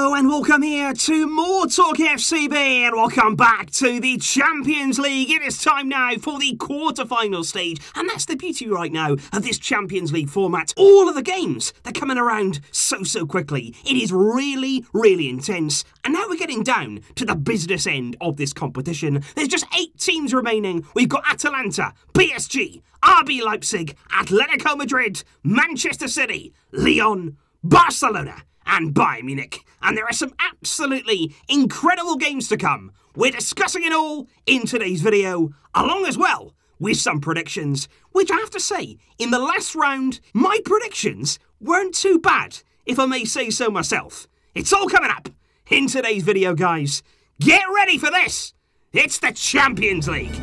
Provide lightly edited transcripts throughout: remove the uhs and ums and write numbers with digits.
Hello and welcome here to MoreTalkFCB, and welcome back to the Champions League. It is time now for the quarter-final stage, and that's the beauty right now of this Champions League format. All of the games, they're coming around so quickly. It is really intense, and now we're getting down to the business end of this competition. There's just 8 teams remaining. We've got Atalanta, PSG, RB Leipzig, Atletico Madrid, Manchester City, Lyon, Barcelona and Bayern Munich. And there are some absolutely incredible games to come. We're discussing it all in today's video, along as well with some predictions, which I have to say, in the last round, my predictions weren't too bad, if I may say so myself. It's all coming up in today's video, guys. Get ready for this. It's the Champions League.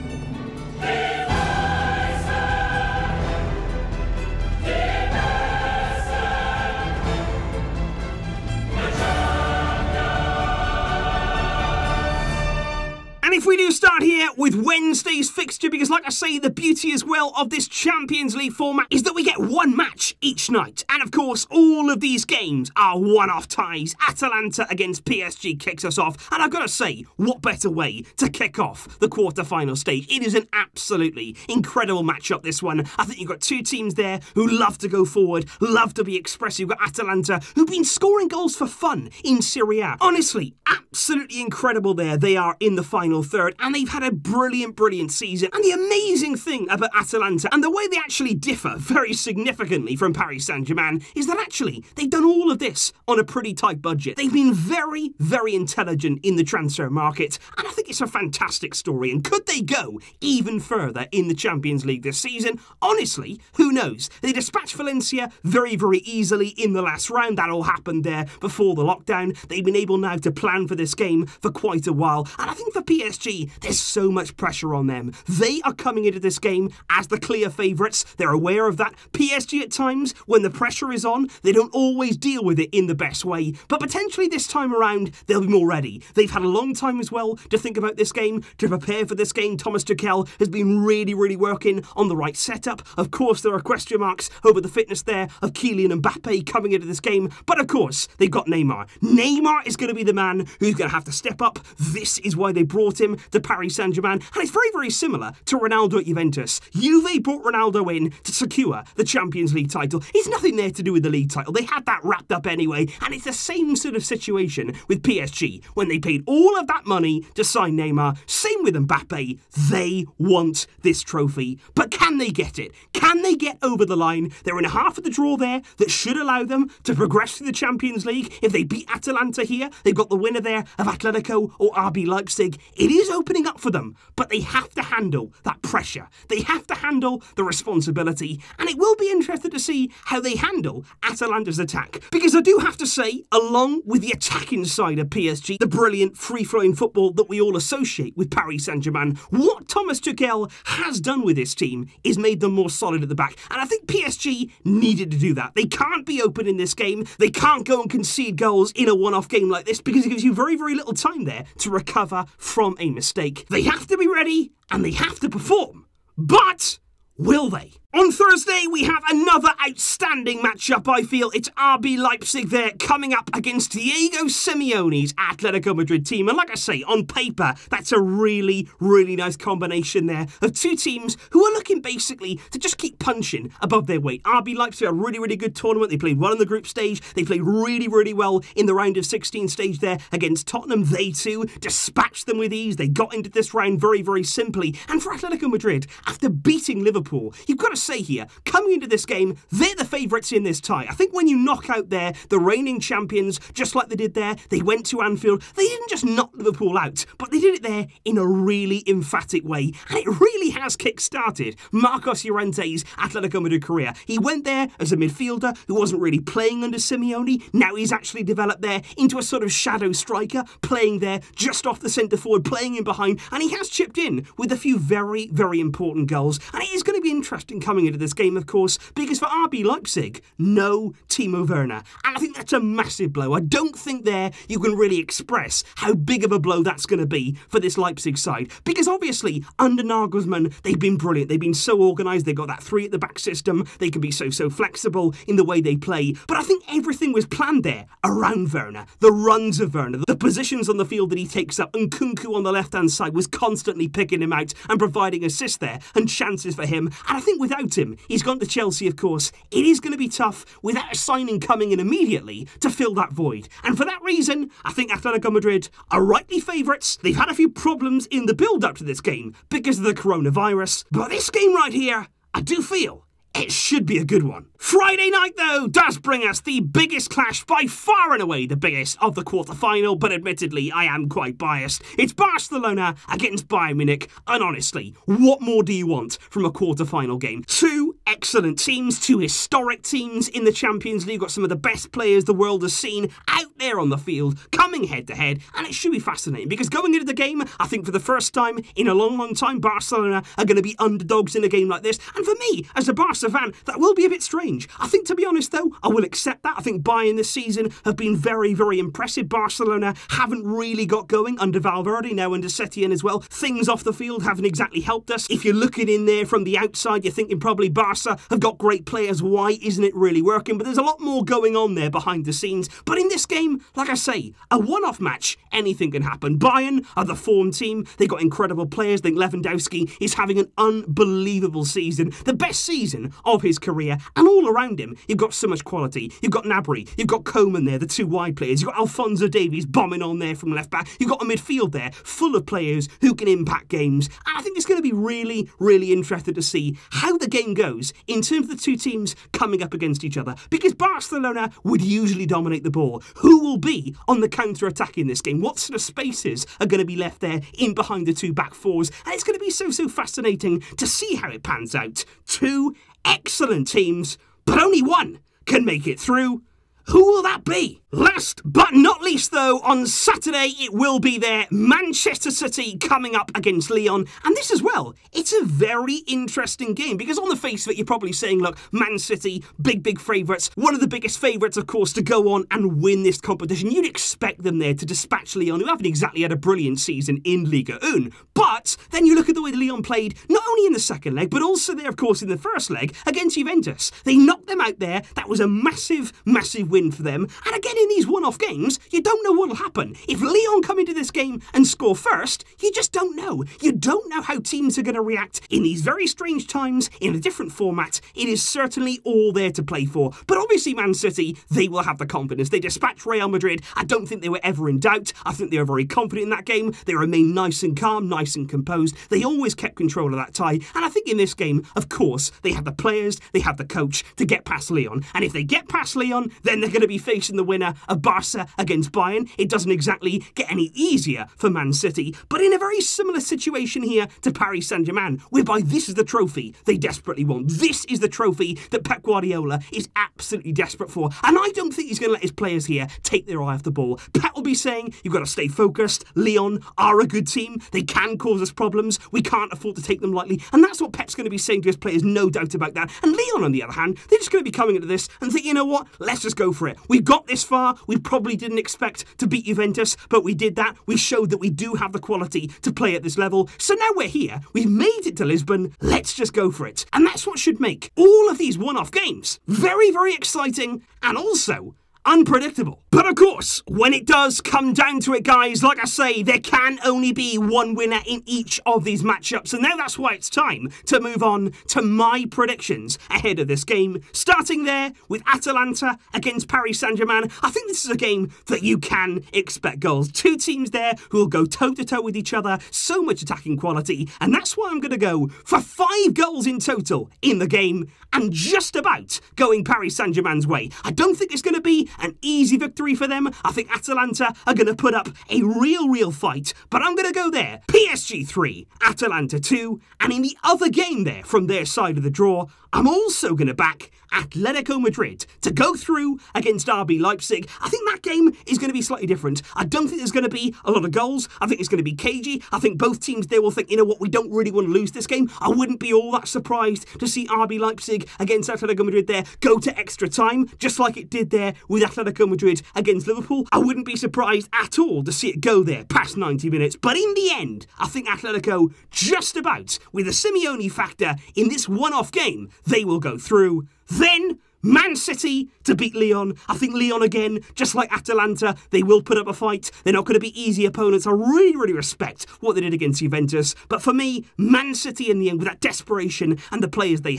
And if we do start here with Wednesday's fixture, because like I say, the beauty as well of this Champions League format is that we get one match each night. And of course, all of these games are one-off ties. Atalanta against PSG kicks us off. And I've got to say, what better way to kick off the quarter-final stage? It is an absolutely incredible matchup, this one. I think you've got two teams there who love to go forward, love to be expressive. You've got Atalanta, who've been scoring goals for fun in Serie A. Honestly, absolutely incredible there. They are in the final third, and they've had a brilliant season. And the amazing thing about Atalanta, and the way they actually differ very significantly from Paris Saint-Germain, is that actually they've done all of this on a pretty tight budget. They've been very intelligent in the transfer market, and I think it's a fantastic story. And could they go even further in the Champions League this season? Honestly, who knows? They dispatched Valencia very easily in the last round. That all happened there before the lockdown. They've been able now to plan for this game for quite a while, and I think for PSG, there's so much pressure on them. They are coming into this game as the clear favourites. They're aware of that. PSG at times, when the pressure is on, they don't always deal with it in the best way. But potentially this time around, they'll be more ready. They've had a long time as well to think about this game, to prepare for this game. Thomas Tuchel has been really working on the right setup. Of course, there are question marks over the fitness there of Kylian Mbappe coming into this game. But of course, they've got Neymar. Neymar is going to be the man who's going to have to step up. This is why they brought him to Paris Saint-Germain, and it's very similar to Ronaldo at Juventus. Juve brought Ronaldo in to secure the Champions League title. It's nothing there to do with the league title. They had that wrapped up anyway, and it's the same sort of situation with PSG. When they paid all of that money to sign Neymar, same with Mbappe, they want this trophy. But can they get it? Can they get over the line? They're in a half of the draw there that should allow them to progress through the Champions League. If they beat Atalanta here, they've got the winner there of Atletico or RB Leipzig. It is opening up for them, but they have to handle that pressure. They have to handle the responsibility, and it will be interesting to see how they handle Atalanta's attack. Because I do have to say, along with the attacking side of PSG, the brilliant free-flowing football that we all associate with Paris Saint-Germain, what Thomas Tuchel has done with this team is made them more solid at the back. And I think PSG needed to do that. They can't be open in this game. They can't go and concede goals in a one-off game like this, because it gives you very little time there to recover from a mistake. They have to be ready and they have to perform. But will they? On Thursday, we have another outstanding matchup, I feel. It's RB Leipzig there coming up against Diego Simeone's Atletico Madrid team. And like I say, on paper, that's a really nice combination there of two teams who are looking basically to just keep punching above their weight. RB Leipzig are a really good tournament. They played well in the group stage. They played really well in the round of 16 stage there against Tottenham. They too dispatched them with ease. They got into this round very simply. And for Atletico Madrid, after beating Liverpool, you've got to say here, coming into this game, they're the favourites in this tie. I think when you knock out there the reigning champions, just like they did there, they went to Anfield. They didn't just knock Liverpool out, but they did it there in a really emphatic way, and it really has kick-started Marcos Llorente's Atletico Madrid career. He went there as a midfielder who wasn't really playing under Simeone. Now he's actually developed there into a sort of shadow striker, playing there just off the centre forward, playing in behind, and he has chipped in with a few very important goals, and it is going going to be interesting coming into this game, of course, because for RB Leipzig, no Timo Werner. And I think that's a massive blow. I don't think there you can really express how big of a blow that's going to be for this Leipzig side. Because obviously, under Nagelsmann, they've been brilliant. They've been so organised. They've got that three at the back system. They can be so flexible in the way they play. But I think everything was planned there around Werner. The runs of Werner, the positions on the field that he takes up, and Kunku on the left-hand side was constantly picking him out and providing assists there and chances for him. And I think without him, he's gone to Chelsea, of course. It is going to be tough without a signing coming in immediately to fill that void. And for that reason, I think Atletico Madrid are rightly favourites. They've had a few problems in the build-up to this game because of the coronavirus. But this game right here, I do feel it should be a good one. Friday night, though, does bring us the biggest clash, by far and away the biggest of the quarter-final, but admittedly, I am quite biased. It's Barcelona against Bayern Munich, and honestly, what more do you want from a quarter-final game? Two excellent teams, two historic teams in the Champions League, got some of the best players the world has seen out there on the field, coming head-to-head, and it should be fascinating, because going into the game, I think for the first time in a long, long time, Barcelona are going to be underdogs in a game like this, and for me, as a Barca fan, that will be a bit strange. I think, to be honest, though, I will accept that. I think Bayern this season have been very, very impressive. Barcelona haven't really got going under Valverde, now under Setien as well. Things off the field haven't exactly helped us. If you're looking in there from the outside, you're thinking probably Barca have got great players. Why isn't it really working? But there's a lot more going on there behind the scenes. But in this game, like I say, a one-off match, anything can happen. Bayern are the form team. They've got incredible players. I think Lewandowski is having an unbelievable season. The best season of his career, and all around him you've got so much quality. You've got Gnabry, you've got Coman there, the two wide players, you've got Alfonso Davies bombing on there from left back, you've got a midfield there full of players who can impact games, and I think it's going to be really, really interesting to see how the game goes in terms of the two teams coming up against each other, because Barcelona would usually dominate the ball. Who will be on the counter-attack in this game? What sort of spaces are going to be left there in behind the two back fours? And it's going to be so fascinating to see how it pans out. Two excellent teams, but only one can make it through. Who will that be? Last but not least, though, on Saturday it will be there, Manchester City coming up against Lyon. And this as well, it's a very interesting game, because on the face of it you're probably saying, look, Man City, big favourites, one of the biggest favourites, of course, to go on and win this competition. You'd expect them there to dispatch Lyon, who haven't exactly had a brilliant season in Ligue 1. But then you look at the way Lyon played, not only in the second leg, but also there, of course, in the first leg against Juventus. They knocked them out there. That was a massive win for them. And again, in these one-off games, you don't know what'll happen. If Lyon come into this game and score first, you just don't know. You don't know how teams are going to react in these very strange times in a different format. It is certainly all there to play for. But obviously Man City, they will have the confidence. They dispatched Real Madrid. I don't think they were ever in doubt. I think they were very confident in that game. They remained nice and calm, nice and composed. They always kept control of that tie. And I think in this game, of course, they had the players, they had the coach to get past Lyon. And if they get past Lyon, then they're going to be facing the winner of Barca against Bayern. It doesn't exactly get any easier for Man City, but in a very similar situation here to Paris Saint-Germain, whereby this is the trophy they desperately want. This is the trophy that Pep Guardiola is absolutely desperate for, and I don't think he's going to let his players here take their eye off the ball. Pep will be saying, you've got to stay focused. Lyon are a good team. They can cause us problems. We can't afford to take them lightly, and that's what Pep's going to be saying to his players, no doubt about that. And Lyon, on the other hand, they're just going to be coming into this and think, you know what, let's just go for it. We've got this far. We probably didn't expect to beat Juventus, but we did that. We showed that we do have the quality to play at this level. So now we're here. We've made it to Lisbon. Let's just go for it. And that's what should make all of these one-off games very exciting and also unpredictable. But of course, when it does come down to it, guys, like I say, there can only be one winner in each of these matchups, and now that's why it's time to move on to my predictions ahead of this game, starting there with Atalanta against Paris Saint-Germain. I think this is a game that you can expect goals. Two teams there who will go toe-to-toe with each other, so much attacking quality, and that's why I'm going to go for 5 goals in total in the game, and just about going Paris Saint-Germain's way. I don't think it's going to be an easy victory for them. I think Atalanta are going to put up a real fight, but I'm going to go there. PSG 3, Atalanta 2, and in the other game there, from their side of the draw, I'm also going to back Atletico Madrid to go through against RB Leipzig. I think that game is going to be slightly different. I don't think there's going to be a lot of goals. I think it's going to be cagey. I think both teams there will think, you know what, we don't really want to lose this game. I wouldn't be all that surprised to see RB Leipzig against Atletico Madrid there go to extra time, just like it did there with Atletico Madrid against Liverpool. I wouldn't be surprised at all to see it go there past 90 minutes. But in the end, I think Atletico, just about, with a Simeone factor in this one-off game, they will go through. Then Man City to beat Lyon. I think Lyon, again, just like Atalanta, they will put up a fight. They're not going to be easy opponents. I really, really respect what they did against Juventus. But for me, Man City in the end, with that desperation and the players they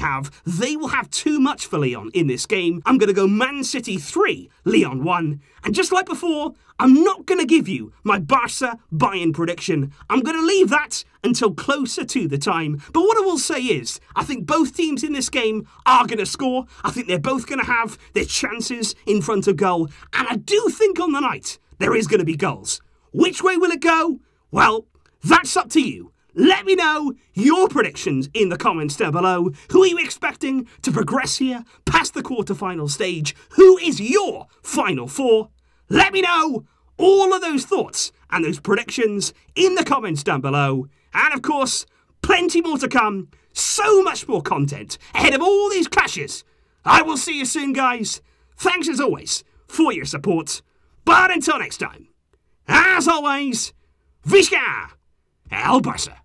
will have too much for Lyon in this game. I'm going to go Man City 3, Lyon 1. And just like before, I'm not going to give you my Barca buy-in prediction. I'm going to leave that until closer to the time. But what I will say is, I think both teams in this game are going to score. I think they're both going to have their chances in front of goal. And I do think on the night, there is going to be goals. Which way will it go? Well, that's up to you. Let me know your predictions in the comments down below. Who are you expecting to progress here past the quarterfinal stage? Who is your final four? Let me know all of those thoughts and those predictions in the comments down below. And of course, plenty more to come. So much more content ahead of all these clashes. I will see you soon, guys. Thanks as always for your support. But until next time, as always, Visca El Barça.